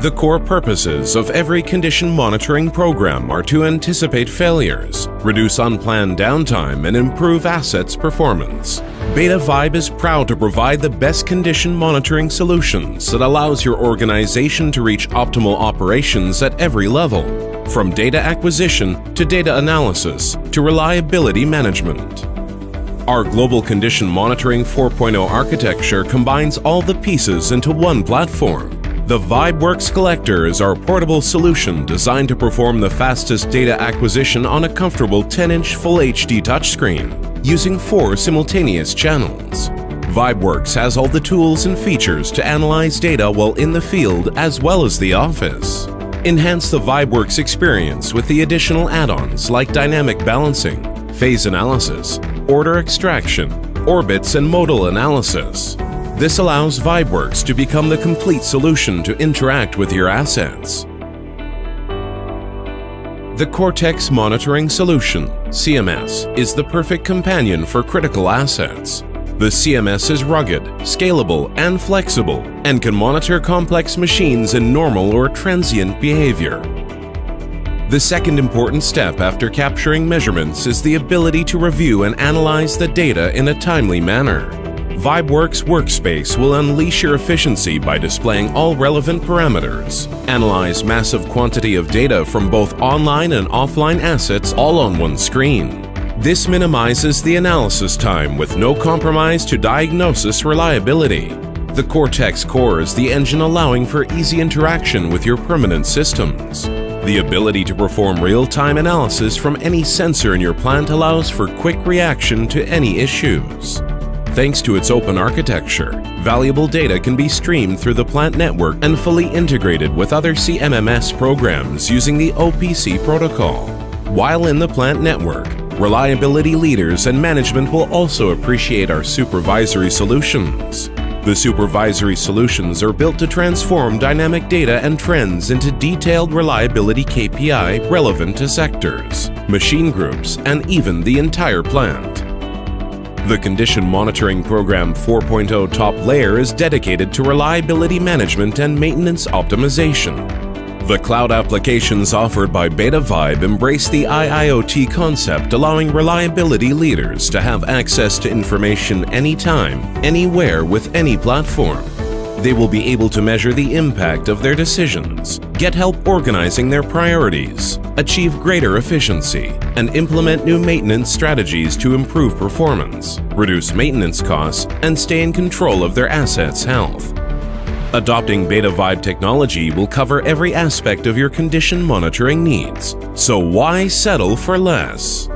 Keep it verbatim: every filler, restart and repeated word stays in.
The core purposes of every condition monitoring program are to anticipate failures, reduce unplanned downtime, and improve assets' performance. BETAVIB is proud to provide the best condition monitoring solutions that allows your organization to reach optimal operations at every level, from data acquisition to data analysis to reliability management. Our Global Condition Monitoring four point oh architecture combines all the pieces into one platform. The VibeWorks Collector is our portable solution designed to perform the fastest data acquisition on a comfortable ten inch Full H D touchscreen using four simultaneous channels. VibeWorks has all the tools and features to analyze data while in the field as well as the office. Enhance the VibeWorks experience with the additional add-ons like dynamic balancing, phase analysis, order extraction, orbits, and modal analysis. This allows VibeWorks to become the complete solution to interact with your assets. The Cortex Monitoring Solution, C M S, is the perfect companion for critical assets. The C M S is rugged, scalable, and flexible, and can monitor complex machines in normal or transient behavior. The second important step after capturing measurements is the ability to review and analyze the data in a timely manner. VibWorks Workspace will unleash your efficiency by displaying all relevant parameters. Analyze massive quantity of data from both online and offline assets all on one screen. This minimizes the analysis time with no compromise to diagnosis reliability. The Cortex Core is the engine allowing for easy interaction with your permanent systems. The ability to perform real-time analysis from any sensor in your plant allows for quick reaction to any issues. Thanks to its open architecture, valuable data can be streamed through the plant network and fully integrated with other C M M S programs using the O P C protocol. While in the plant network, reliability leaders and management will also appreciate our supervisory solutions. The supervisory solutions are built to transform dynamic data and trends into detailed reliability K P I relevant to sectors, machine groups, and even the entire plant. The Condition Monitoring Program four point oh top layer is dedicated to reliability management and maintenance optimization. The cloud applications offered by BETAVIB embrace the I I O T concept, allowing reliability leaders to have access to information anytime, anywhere, with any platform. They will be able to measure the impact of their decisions, get help organizing their priorities, achieve greater efficiency, and implement new maintenance strategies to improve performance, reduce maintenance costs, and stay in control of their assets' health. Adopting BETAVIB technology will cover every aspect of your condition monitoring needs, so why settle for less?